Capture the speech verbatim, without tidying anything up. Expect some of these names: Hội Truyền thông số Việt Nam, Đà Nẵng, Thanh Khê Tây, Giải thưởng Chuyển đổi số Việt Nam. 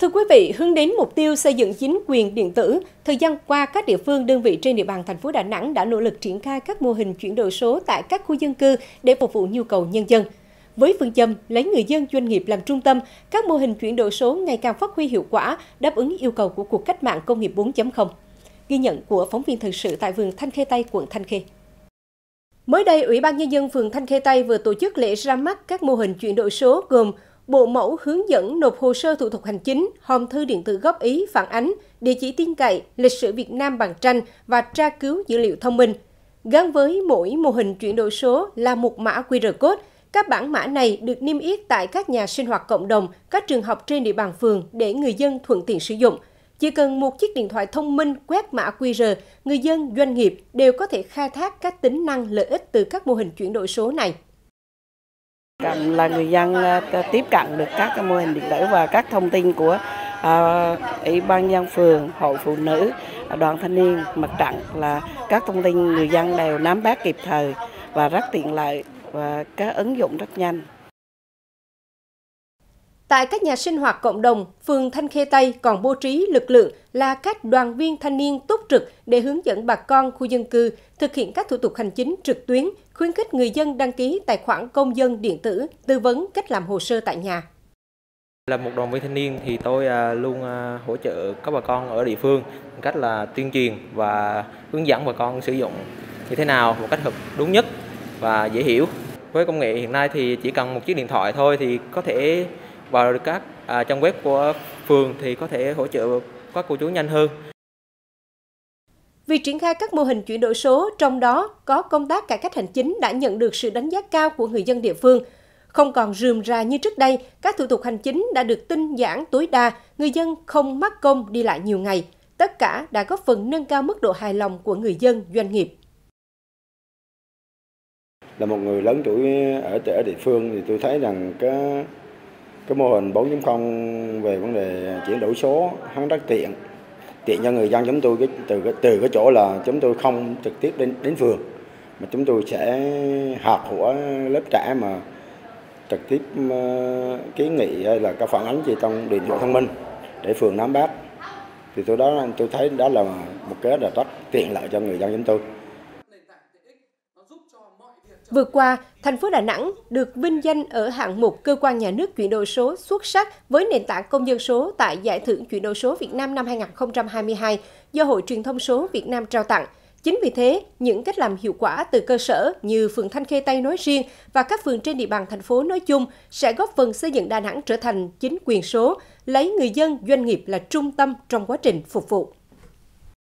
Thưa quý vị, hướng đến mục tiêu xây dựng chính quyền điện tử, thời gian qua các địa phương, đơn vị trên địa bàn thành phố Đà Nẵng đã nỗ lực triển khai các mô hình chuyển đổi số tại các khu dân cư để phục vụ nhu cầu nhân dân. Với phương châm lấy người dân, doanh nghiệp làm trung tâm, các mô hình chuyển đổi số ngày càng phát huy hiệu quả, đáp ứng yêu cầu của cuộc cách mạng công nghiệp bốn chấm không. Ghi nhận của phóng viên thời sự tại vườn Thanh Khê Tây, quận Thanh Khê. Mới đây, Ủy ban Nhân dân phường Thanh Khê Tây vừa tổ chức lễ ra mắt các mô hình chuyển đổi số gồm bộ mẫu hướng dẫn nộp hồ sơ thủ tục hành chính, hòm thư điện tử góp ý, phản ánh, địa chỉ tin cậy, lịch sử Việt Nam bằng tranh và tra cứu dữ liệu thông minh. Gắn với mỗi mô hình chuyển đổi số là một mã quy rờ code. Các bản mã này được niêm yết tại các nhà sinh hoạt cộng đồng, các trường học trên địa bàn phường để người dân thuận tiện sử dụng. Chỉ cần một chiếc điện thoại thông minh quét mã quy rờ, người dân, doanh nghiệp đều có thể khai thác các tính năng lợi ích từ các mô hình chuyển đổi số này. Là người dân tiếp cận được các mô hình điện tử và các thông tin của Ủy ban Nhân dân phường, hội phụ nữ, đoàn thanh niên, mặt trận là các thông tin người dân đều nắm bắt kịp thời và rất tiện lợi và các ứng dụng rất nhanh. Tại các nhà sinh hoạt cộng đồng, phường Thanh Khê Tây còn bố trí lực lượng là các đoàn viên thanh niên túc trực để hướng dẫn bà con khu dân cư thực hiện các thủ tục hành chính trực tuyến, khuyến khích người dân đăng ký tài khoản công dân điện tử, tư vấn cách làm hồ sơ tại nhà. Là một đoàn viên thanh niên thì tôi luôn hỗ trợ các bà con ở địa phương cách là tuyên truyền và hướng dẫn bà con sử dụng như thế nào một cách đúng nhất và dễ hiểu. Với công nghệ hiện nay thì chỉ cần một chiếc điện thoại thôi thì có thể vào được các à, trang web của phường thì có thể hỗ trợ các cô chú nhanh hơn. Việc triển khai các mô hình chuyển đổi số, trong đó có công tác cải cách hành chính đã nhận được sự đánh giá cao của người dân địa phương. Không còn rườm rà như trước đây, các thủ tục hành chính đã được tinh giản tối đa, người dân không mắc công đi lại nhiều ngày. Tất cả đã góp phần nâng cao mức độ hài lòng của người dân, doanh nghiệp. Là một người lớn tuổi ở trẻ địa phương thì tôi thấy rằng cái cái mô hình bốn chấm không về vấn đề chuyển đổi số hắn rất tiện tiện cho người dân chúng tôi, cái từ cái từ cái chỗ là chúng tôi không trực tiếp đến đến phường mà chúng tôi sẽ họp của lớp trẻ mà trực tiếp kiến nghị hay là các phản ánh gì trong điện thoại thông minh để phường nắm bắt, thì tôi đó tôi thấy đó là một cái rất là tiện lợi cho người dân chúng tôi. Vừa qua, thành phố Đà Nẵng được vinh danh ở hạng mục Cơ quan Nhà nước chuyển đổi số xuất sắc với nền tảng công dân số tại Giải thưởng Chuyển đổi số Việt Nam năm hai nghìn không trăm hai mươi hai do Hội Truyền thông số Việt Nam trao tặng. Chính vì thế, những cách làm hiệu quả từ cơ sở như phường Thanh Khê Tây nói riêng và các phường trên địa bàn thành phố nói chung sẽ góp phần xây dựng Đà Nẵng trở thành chính quyền số, lấy người dân, doanh nghiệp là trung tâm trong quá trình phục vụ.